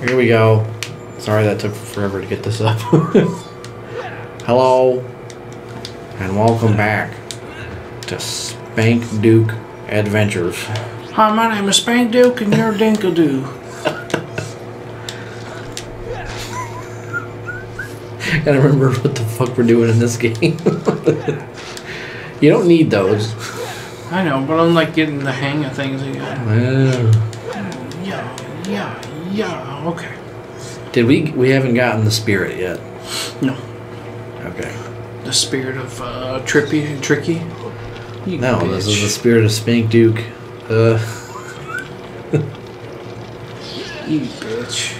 Here we go. Sorry that took forever to get this up. Hello, and welcome back to Spank Duke Adventures. Hi, my name is Spank Duke, and you're Dinkadoo. I don't remember what the fuck we're doing in this game. You don't need those. I know, but I'm like getting the hang of things again. Yeah, okay. Did we haven't gotten the spirit yet? No. Okay. The spirit of Trippy and Tricky? You no, bitch. This is the spirit of Spank Duke. You bitch.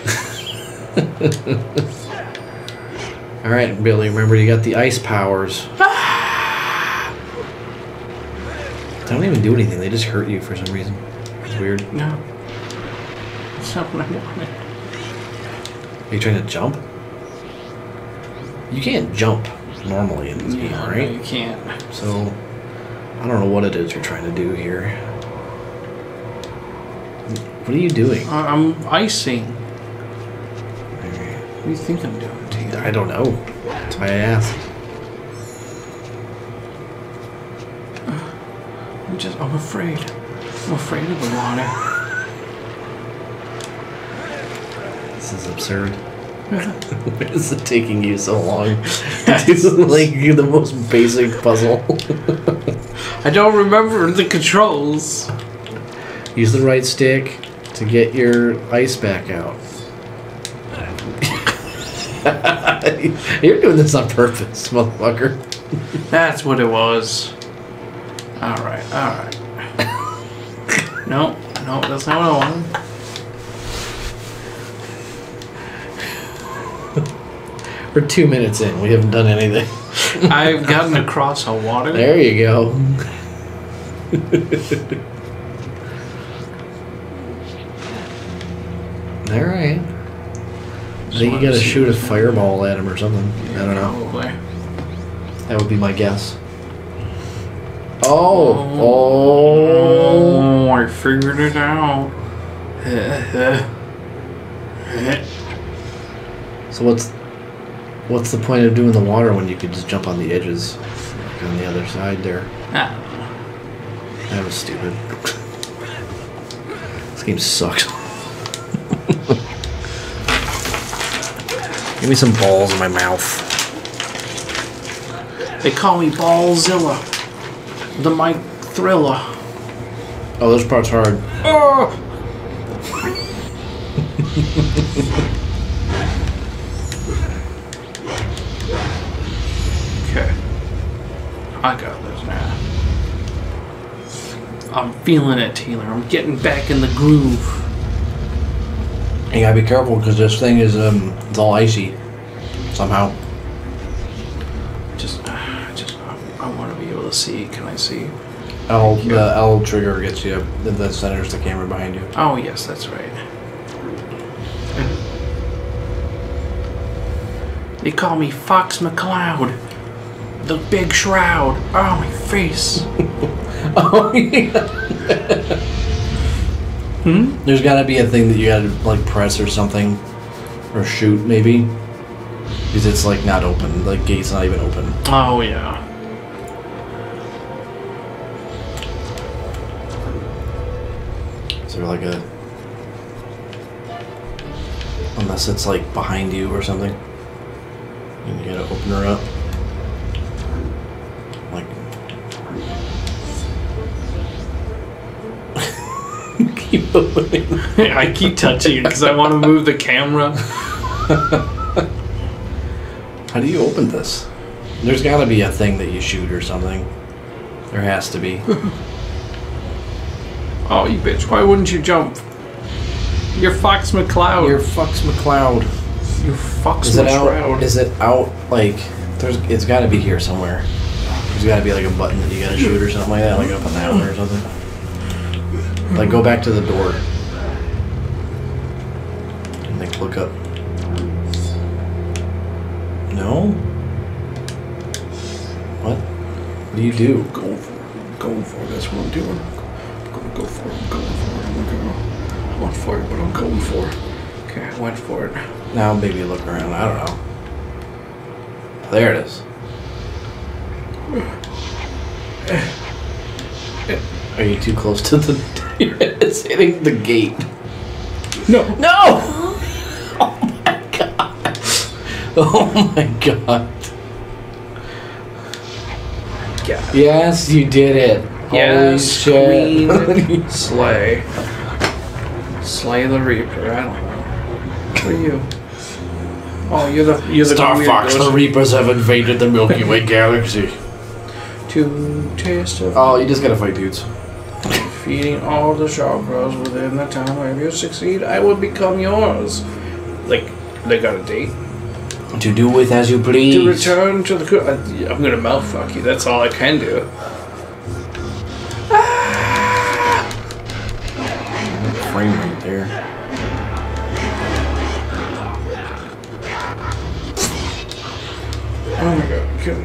Alright, Billy, remember you got the ice powers. They don't even do anything, they just hurt you for some reason. It's weird. No. That's not what I wanted. Are you trying to jump? You can't jump normally in this game, right? No, you can't. So, I don't know what it is you're trying to do here. What are you doing? I'm icing. Okay. What do you think I'm doing to you? I don't know. That's why I asked. I'm afraid. I'm afraid of the water. This is absurd. Why is it taking you so long? This is like the most basic puzzle. I don't remember the controls. Use the right stick to get your ice back out. You're doing this on purpose, motherfucker. That's what it was. Alright, alright. No, that's not what I wanted. We're 2 minutes in. We haven't done anything. I've gotten across a water. There you go. All right. I think you got to shoot a fireball at him or something. Yeah, I don't know. Probably. That would be my guess. Oh, I figured it out. So what's the point of doing the water when you could just jump on the edges on the other side there? Ah. That was stupid. This game sucks. Give me some balls in my mouth. They call me Ballzilla. The Mike Thriller. Oh, this part's hard. Oh! I got this now. I'm feeling it, Taylor. I'm getting back in the groove. You gotta be careful because this thing is it's all icy. Somehow. I want to be able to see. Can I see? The L trigger gets you. That centers the camera behind you. Oh yes, that's right. They call me Fox McCloud. The big shroud. Oh, my face. Oh, yeah. There's got to be a thing that you got to, like, press or something. Or shoot, maybe. Because it's, like, not open. The gate's not even open. Oh, yeah. Is there, like, a... Unless it's, like, behind you or something. And you got to open her up. I keep touching it because I want to move the camera. How do you open this? There's got to be a thing that you shoot or something. There has to be. Oh, you bitch. Why wouldn't you jump? You're Fox McCloud. You're Fox McCloud. You're Fox McCloud. Is it out, like... It's got to be here somewhere. There's got to be like a button that you got to shoot or something like that. Like up on that one or something. Like, go back to the door. And, like, look up. No? What do you do? Going for it, that's what I'm doing. I'm going for it, I'm going for it, I'm going for it, but I'm going for it. Okay, I went for it. Now maybe look around. I don't know. There it is. Are you too close to the... It's hitting the gate. No. No! Oh my god. Oh my god. Yeah. Yes, you did it. Yes, Holy shit. Queen. Slay. Slay the Reaper. I don't know. Who are you? Oh, you're the Star Fox. The Reapers have invaded the Milky Way galaxy. To taste of... Oh, you just gotta fight dudes. Feeding all the chakras within the time. If you succeed, I will become yours. Like, they got a date. To do with as you please. To return to the... I'm gonna mouthfuck you. That's all I can do. Ah! Frame right there. Oh my god. Kill me.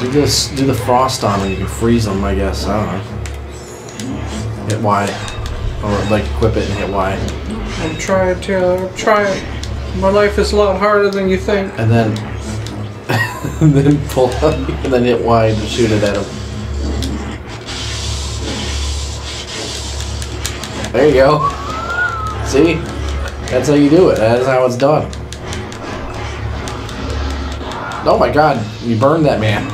You just do the frost on them. You can freeze them, I guess. I don't know. Hit Y. Or, like, equip it and hit Y. I'm trying, Taylor. I'm trying. My life is a lot harder than you think. And then... and then pull up and then hit Y and shoot it at him. There you go. See? That's how you do it. That's how it's done. Oh my god. You burned that man.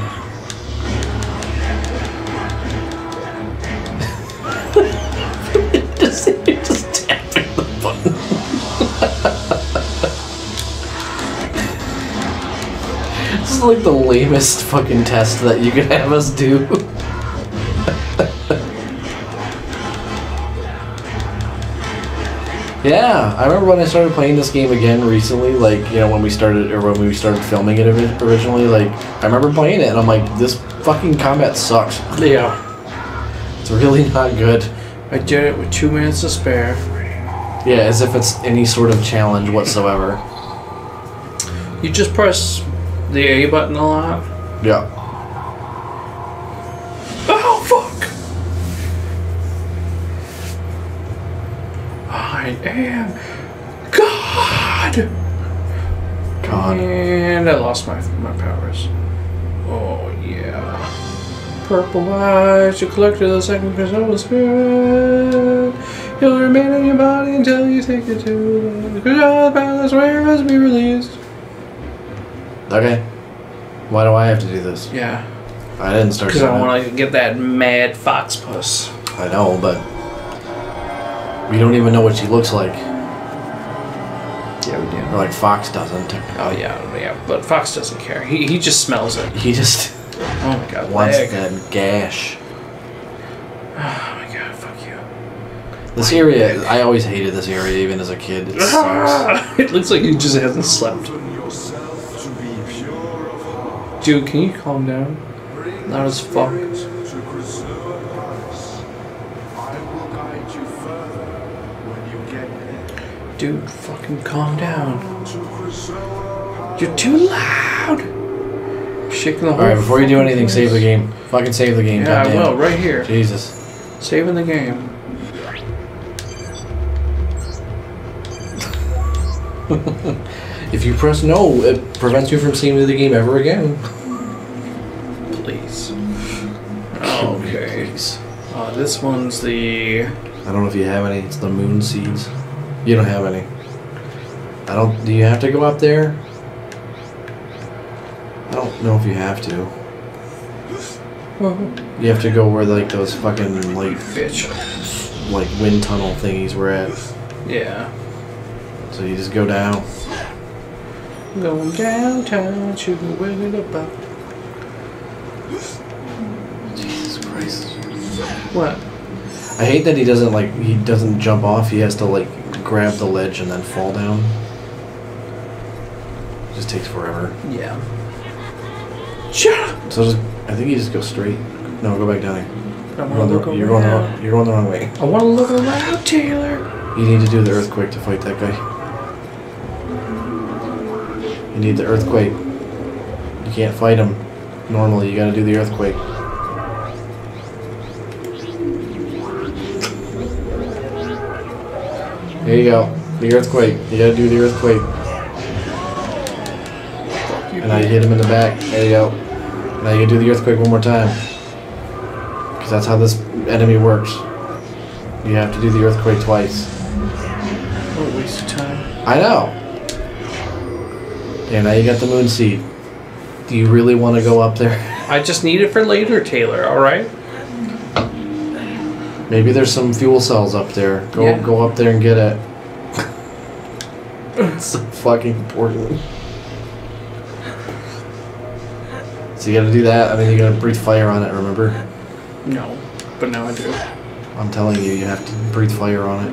You're just tapping the button. This is like the lamest fucking test that you could have us do. Yeah, I remember when I started playing this game again recently, like, you know, when we started filming it originally, like, I remember playing it and I'm like, this fucking combat sucks. Yeah. It's really not good. I did it with 2 minutes to spare. Yeah, as if it's any sort of challenge whatsoever. You just press the A button a lot. Yeah. Oh, fuck! I am... God! God. And I lost my powers. Oh, yeah. Purple eyes, you collected the second Krazoa spirit. You'll remain in your body until you take it to the Krazoa Palace where it must be released. Okay. Why do I have to do this? Yeah. I didn't start doing it. Because I want to get that mad fox puss. I know, but we don't even know what she looks like. Yeah, we do. Or like Fox doesn't. Oh, yeah, but Fox doesn't care. He just smells it. He just... Oh my god, once that gash. Oh my god, fuck you. This area, I always hated this area even as a kid. It sucks. It looks like you just hasn't slept. Dude, can you calm down? Not as fuck. Dude, fucking calm down. You're too loud! Alright, before you do anything, save the game. Fucking save the game. Yeah, I will, right here. Jesus. Saving the game. If you press no, it prevents you from saving the game ever again. Please. Okay. Please. This one's the... I don't know if you have any. It's the moon seeds. You don't have any. I don't... Do you have to go up there? I don't know if you have to. You have to go where like those fucking like bitch, like wind tunnel thingies were at. Yeah. So you just go down. Going downtown, shooting the wind about. Jesus Christ. What? I hate that he doesn't jump off. He has to like grab the ledge and then fall down. It just takes forever. Yeah. Shut up. So just, I think you just go straight. No, go back down here. You're going the wrong way. I want to look around, Taylor. You need to do the earthquake to fight that guy. You need the earthquake. You can't fight him normally. You got to do the earthquake. There you go. The earthquake. You gotta do the earthquake. And I hit him in the back. There you go. Now you do the earthquake one more time. Because that's how this enemy works. You have to do the earthquake twice. What a waste of time. I know. Yeah, now you got the moon seed. Do you really want to go up there? I just need it for later, Taylor, alright? Maybe there's some fuel cells up there. Go up there and get it. It's so fucking important. So you gotta do that, and then you gotta breathe fire on it, remember? No, but now I do. I'm telling you, you have to breathe fire on it.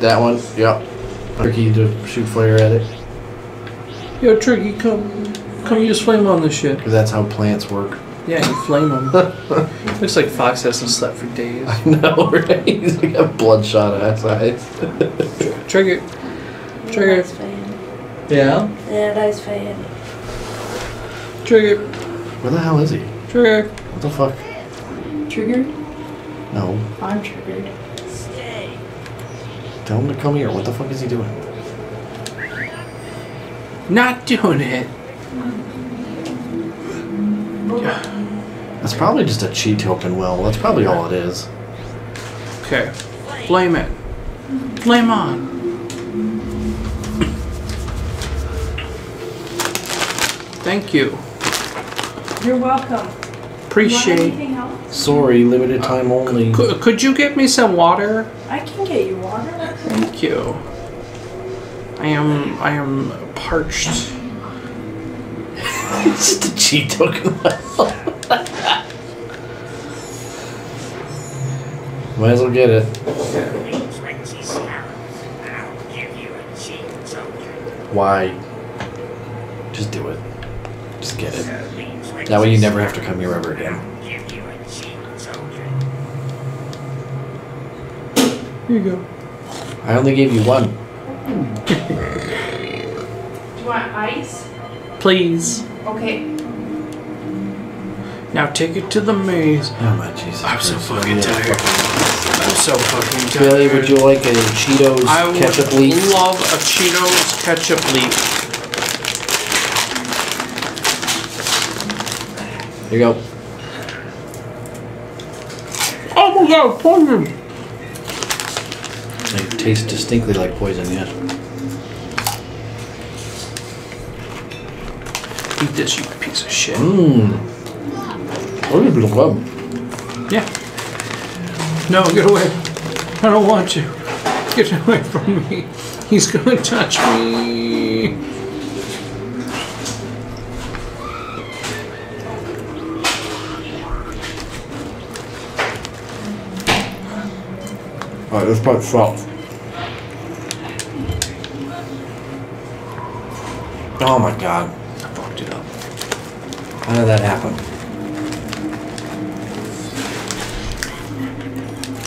That one, yep. Tricky to shoot fire at it. Yo, Tricky, come use flame on this shit. Because that's how plants work. Yeah, you flame them. Looks like Fox hasn't slept for days. I know, right? He's got bloodshot ass eyes. Trigger. Trigger. Yeah? Yeah, that's fan. Trigger. Where the hell is he? Trigger. What the fuck? Triggered? No. I'm triggered. Stay. Tell him to come here. What the fuck is he doing? Not doing it. That's probably just a cheat token, Will. That's probably all it is. Okay. Flame it. Flame on. Thank you. You're welcome. Appreciate. Sorry, limited time only. Could you get me some water? I can get you water. Thank you. I am parched. It's just a cheat token. Might as well get it. Why? Just do it. Just get it. That way you never have to come here ever again. Here you go. I only gave you one. Do you want ice? Please. Okay. Now take it to the maze. Oh my Jesus. I'm so fucking tired. I'm so fucking tired. Billy, would you like a Cheetos ketchup leaf? I would love a Cheetos ketchup leaf. Here you go. Oh my god, poison! They taste distinctly like poison, yes. Eat this, you piece of shit. Mmm. Oh, you're being club. Yeah. No, get away. I don't want you. Get away from me. He's going to touch me. Alright, this part's soft. Oh my god. I fucked it up. How did that happen?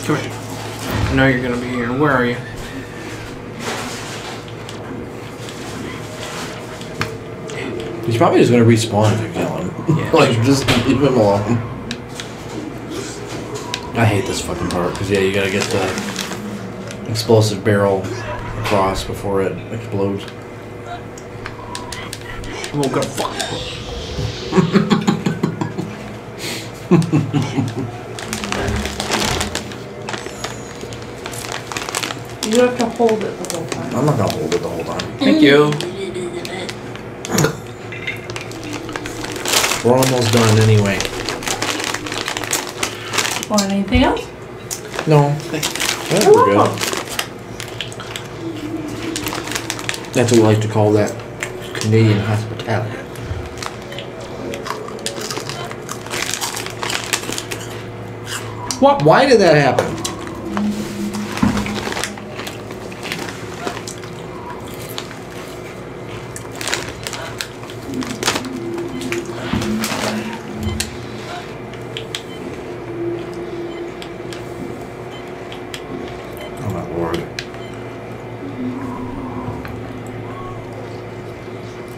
Come here. I know you're gonna be here. Where are you? He's probably just gonna respawn if you kill him. Yeah, like, sure. Just leave him alone. I hate this fucking part, because yeah, you gotta get the explosive barrel across before it explodes. I'm gonna fuck. You have to hold it the whole time. I'm not gonna hold it the whole time. Thank you. We're almost done anyway. Want anything else? No. Thank you. We're good. That's what we like to call that Canadian hospitality. What? Why did that happen?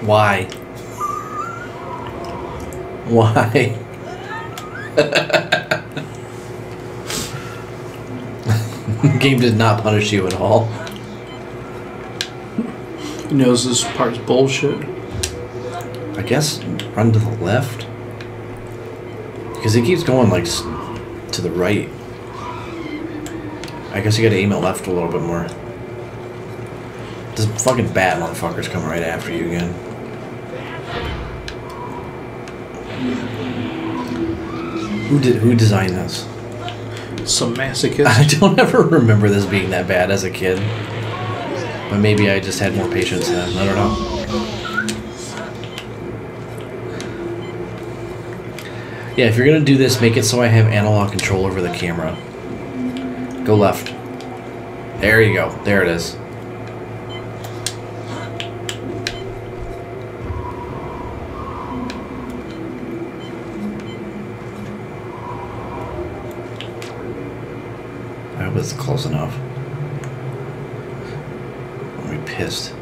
Why? Why? The game does not punish you at all. He knows this part's bullshit. I guess run to the left. Because he keeps going, like, to the right. I guess you gotta aim it left a little bit more. This fucking bat motherfucker's coming right after you again. Who designed this? Some masochist. I don't ever remember this being that bad as a kid. But maybe I just had more patience then. I don't know. Yeah, if you're gonna do this, make it so I have analog control over the camera. Go left. There you go. There it is. It's close enough. I'll be pissed.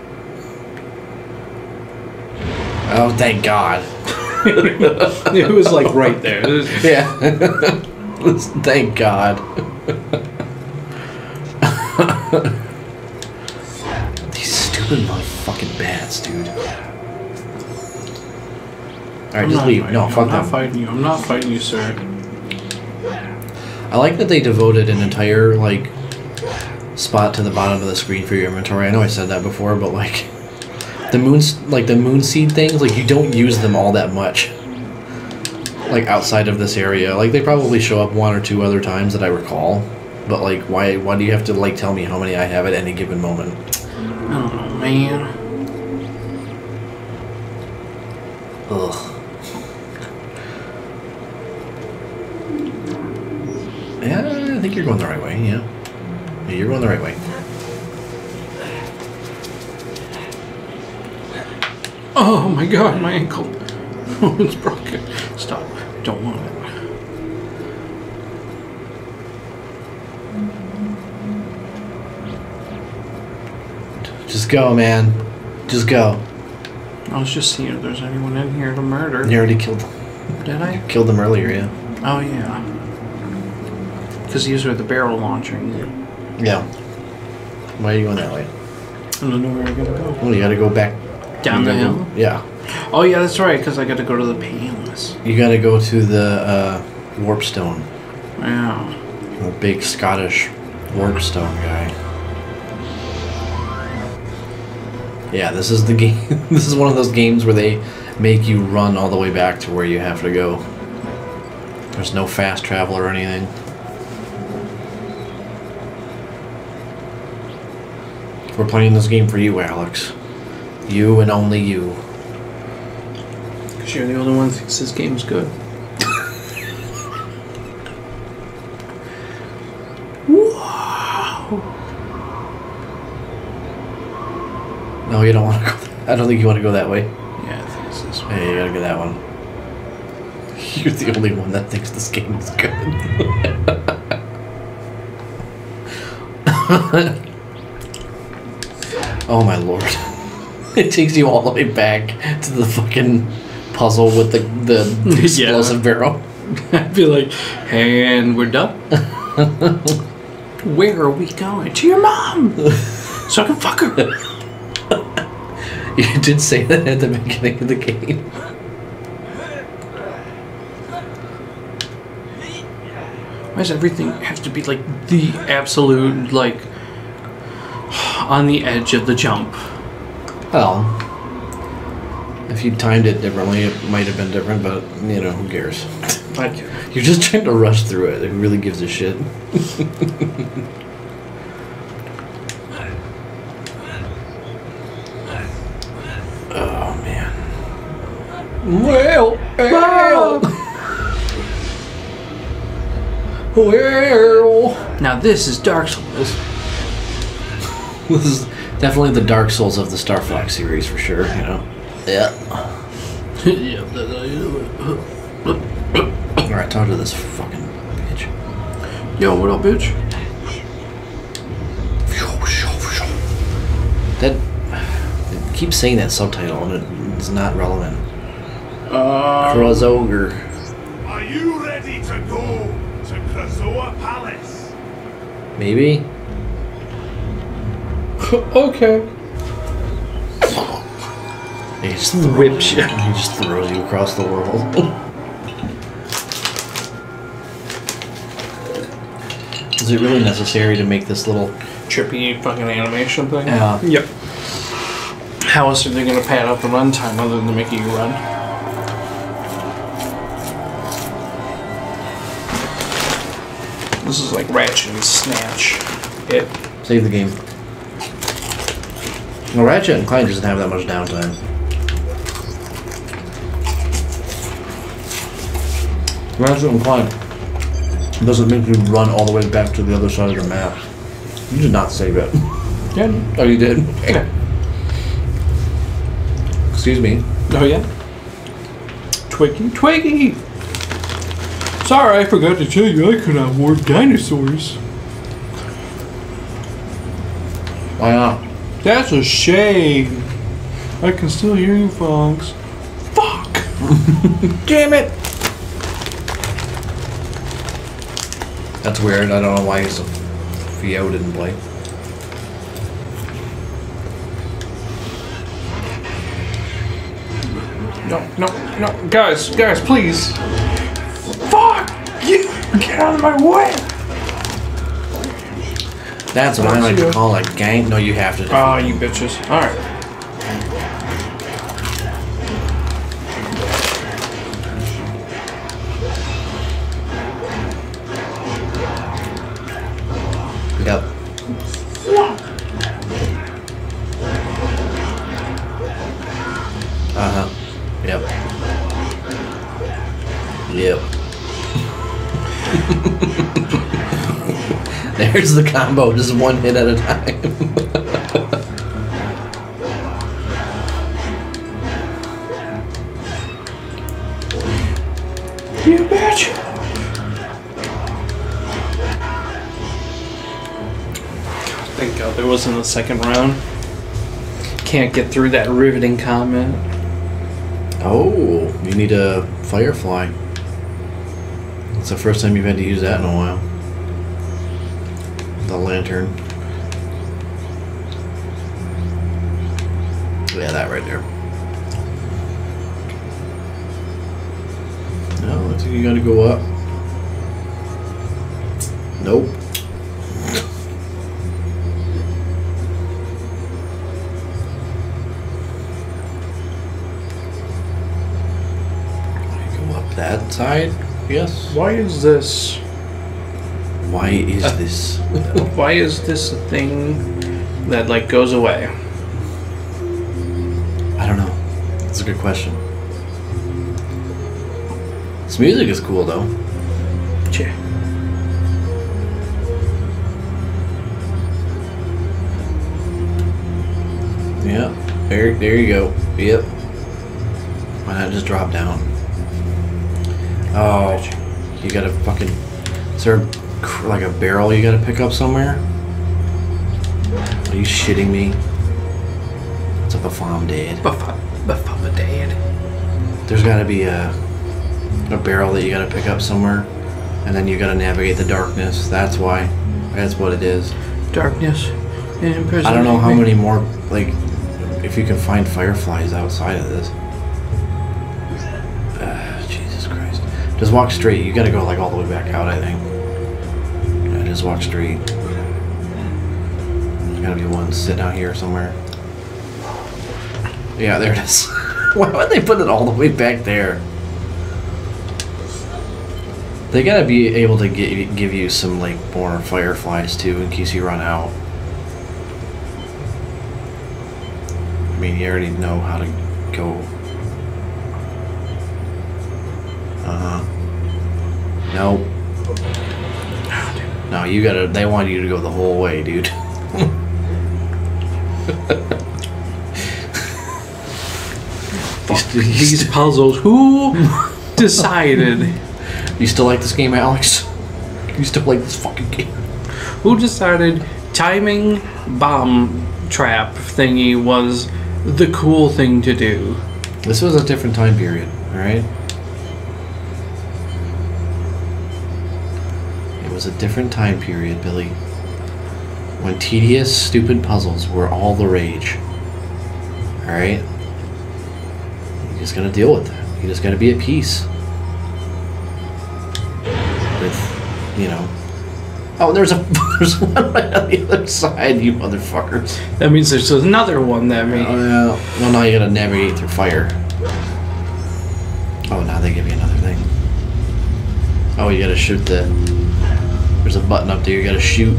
Oh, thank God. It was like right there. Yeah. Thank God. These stupid motherfucking bats, dude. Alright, just leave. No, fuck them. I'm not fighting you. I'm not fighting you, sir. I like that they devoted an entire, like, spot to the bottom of the screen for your inventory. I know I said that before, but, like, the moon seed things, like, you don't use them all that much. Like, outside of this area. Like, they probably show up one or two other times that I recall. But, like, why do you have to, like, tell me how many I have at any given moment? I don't know, man. Ugh. Yeah, I think you're going the right way, yeah. Yeah, you're going the right way. Oh my God, my ankle. Oh, it's broken. Stop. Don't want it. Just go, man. Just go. I was just seeing if there's anyone in here to murder. You already killed them. Did I? You killed them earlier, yeah. Oh, yeah. Because these are the barrel launcher. Yeah. Why are you going that way? I don't know where I'm going to go. Well, you got to go back. Down the hill? Yeah. Oh, yeah, that's right, because I got to go to the palace. You got to go to the warp stone. Wow. The big Scottish warp stone guy. Yeah, this is the game. This is one of those games where they make you run all the way back to where you have to go. There's no fast travel or anything. We're playing this game for you, Alex. You and only you. Because you're the only one who thinks this game's good. Wow. No, you don't want to go. I don't think you want to go that way. Yeah, I think it's this way. Yeah, you gotta go that one. You're the only one that thinks this game is good. Oh my lord. It takes you all the way back to the fucking puzzle with the explosive barrel. I'd be like, and we're done. Where are we going? To your mom! So I can fuck her. You did say that at the beginning of the game. Why does everything have to be like the absolute, like, on the edge of the jump? Well, if you timed it differently, it might have been different, but, you know, who cares? You're just trying to rush through it. It really gives a shit. Oh, man. Well. Now this is Dark Souls. This is definitely the Dark Souls of the Star Fox series, for sure, you know? Yeah. Alright, talk to this fucking bitch. Yo, what up, bitch? That... I keep saying that subtitle, and it's not relevant. Krozogre. Are you ready to go to Krazoa Palace? Maybe. Okay. He just whips you. He just throws you across the world. Is it really necessary to make this little trippy fucking animation thing? Yeah. Yep. How else are they going to pad out the runtime other than making you run? This is like Ratchet and Snatch. It. Save the game. Well, Ratchet and Clank doesn't have that much downtime. Ratchet and Clank doesn't make you run all the way back to the other side of the map. You did not save it. Yeah. Oh, you did? Yeah. Excuse me. Oh, yeah? Twiggy, Twiggy! Sorry, I forgot to tell you I could not warp dinosaurs. Why not? That's a shame. I can still hear you, Fox. Fuck! Damn it! That's weird. I don't know why Theo didn't play. No. Guys, please. Fuck! You! Get out of my way! That's what I like to call a gang. No, you have to do. Oh, you bitches. Alright. Yep. Uh-huh. Yep. There's the combo, just one hit at a time. You bitch! Thank God there wasn't a second round. Can't get through that riveting comment. Oh, you need a Firefly. It's the first time you've had to use that in a while. The lantern. Yeah, that right there. No, I think you gotta go up. Nope. Go up that side, yes. Why is this? Why is this? Why is this a thing that like goes away? I don't know. That's a good question. This music is cool though. Sure. Yeah. There you go. Yep. Why not just drop down? Oh, you gotta fucking sir. Like a barrel you gotta pick up somewhere? Are you shitting me? It's a Bafam Dad. Bafam Dad. There's gotta be a barrel that you gotta pick up somewhere, and then you gotta navigate the darkness. That's why. That's what it is. Darkness. I don't know how many more, like, if you can find fireflies outside of this. Jesus Christ. Just walk straight. You gotta go, like, all the way back out, I think. Just walk straight. There's gotta be one sitting out here somewhere. Yeah, there it is. Why would they put it all the way back there? They gotta be able to give you some like more fireflies too in case you run out. I mean, you already know how to go. Nope. No, you gotta. They want you to go the whole way, dude. These puzzles. Who decided? You still like this game, Alex? You still like this fucking game? Who decided timing bomb trap thingy was the cool thing to do? This was a different time period. Alright? It was a different time period, Billy, when tedious, stupid puzzles were all the rage. Alright? You're just gonna deal with that. You just gotta be at peace with, you know. Oh, there's one right on the other side, you motherfuckers. That means there's another one that means. Oh, yeah. Well, now you gotta navigate through fire. Oh, now they give you another thing. Oh, you gotta shoot the. There's a button up there, you gotta shoot.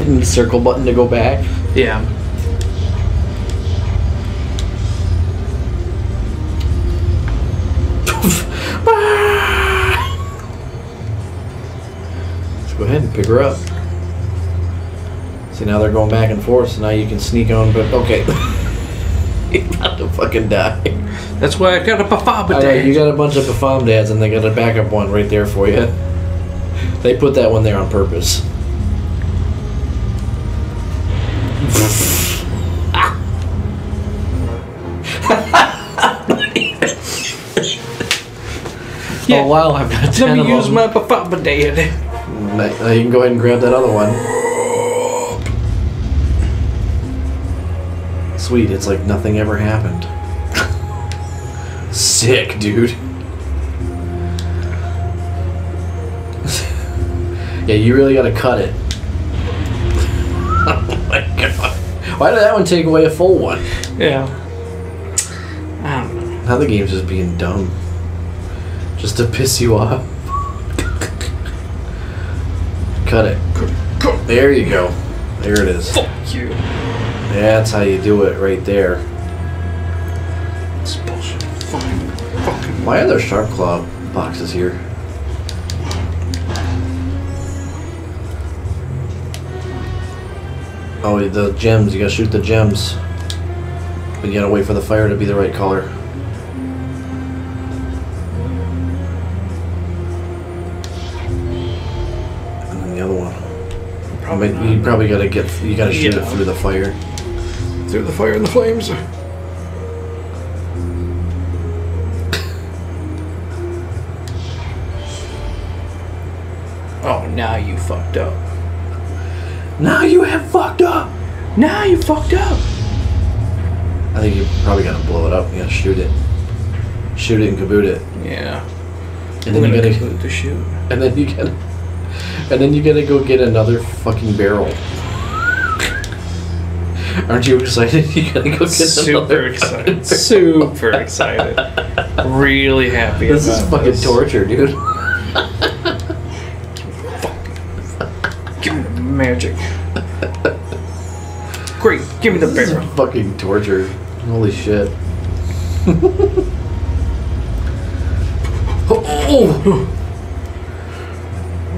And the circle button to go back? Yeah. Go ahead and pick her up. See, now they're going back and forth, so now you can sneak on, but okay. He's about to fucking die. That's why I got a Bafamba dad. Right, you got a bunch of Bafamba dads, and they got a backup one right there for you. They put that one there on purpose. Yeah. Oh, wow, I've got 10 of them. Let me use my Bafamba dad. Now you can go ahead and grab that other one. Sweet, it's like nothing ever happened. Sick, dude. Yeah, you really gotta cut it. Oh my god. Why did that one take away a full one? Yeah. I don't know. Now the game's just being dumb. Just to piss you off. Cut it. There you go. There it is. Fuck you. That's how you do it right there. It's bullshit. Fine. Fucking. Why are there shark claw boxes here? Oh, the gems. You gotta shoot the gems. But you gotta wait for the fire to be the right color. You probably gotta get. You gotta shoot it through the fire. Through the fire and the flames. Oh, now you fucked up. Now you have fucked up. Now you fucked up. I think you probably gotta blow it up. You gotta shoot it. Shoot it and kaboot it. Yeah. And then you gotta kaboot the shoot. And then you gotta. And then you gotta go get another fucking barrel. Aren't you excited? You gotta go get another fucking barrel. Super excited. Really happy about this. This is fucking torture, dude. Give me the magic. Great, give me the barrel. This is fucking torture. Holy shit. Oh.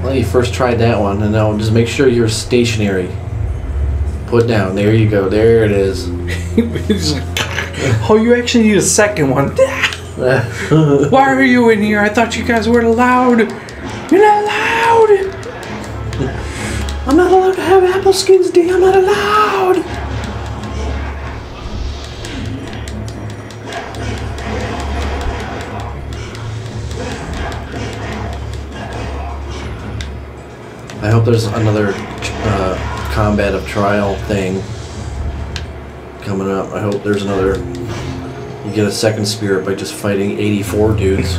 Well, you first tried that one, and now just make sure you're stationary. Put down. There you go. There it is. Oh, you actually need a second one. Why are you in here? I thought you guys weren't allowed. You're not allowed. I'm not allowed to have apple skins, D. I'm not allowed. I hope there's another combat of trial thing coming up. I hope there's another. You get a second spirit by just fighting 84 dudes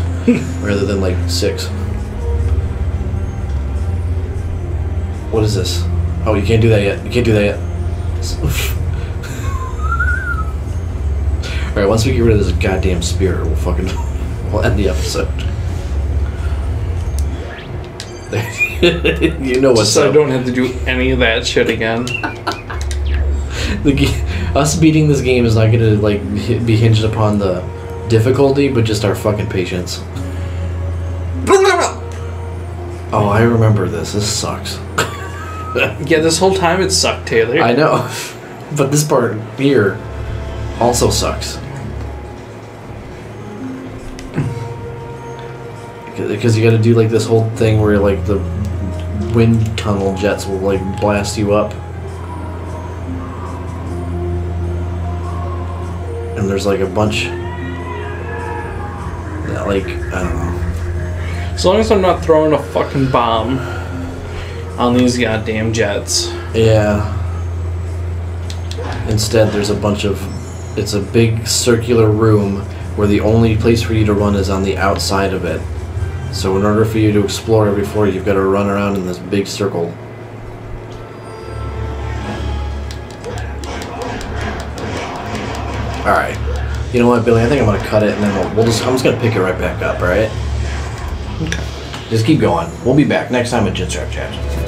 rather than like 6. What is this? Oh, you can't do that yet. You can't do that yet. Alright, once we get rid of this goddamn spirit, we'll fucking. We'll end the episode. You know what's up. I don't have to do any of that shit again. Us beating this game is not gonna like be hinged upon the difficulty, but just our fucking patience. Oh, I remember this. This sucks. Yeah, this whole time it sucked, Taylor. I know, but this part here also sucks. Because you got to do like this whole thing where like the wind tunnel jets will like blast you up. And there's like a bunch that like, I don't know. As long as I'm not throwing a fucking bomb on these goddamn jets. Yeah. Instead, there's a bunch of, it's a big circular room where the only place for you to run is on the outside of it. So in order for you to explore every floor, you've got to run around in this big circle. Alright. You know what, Billy? I think I'm going to cut it, and then we'll just, I'm just going to pick it right back up, alright? Okay. Just keep going. We'll be back next time at Chinstrap Chaps.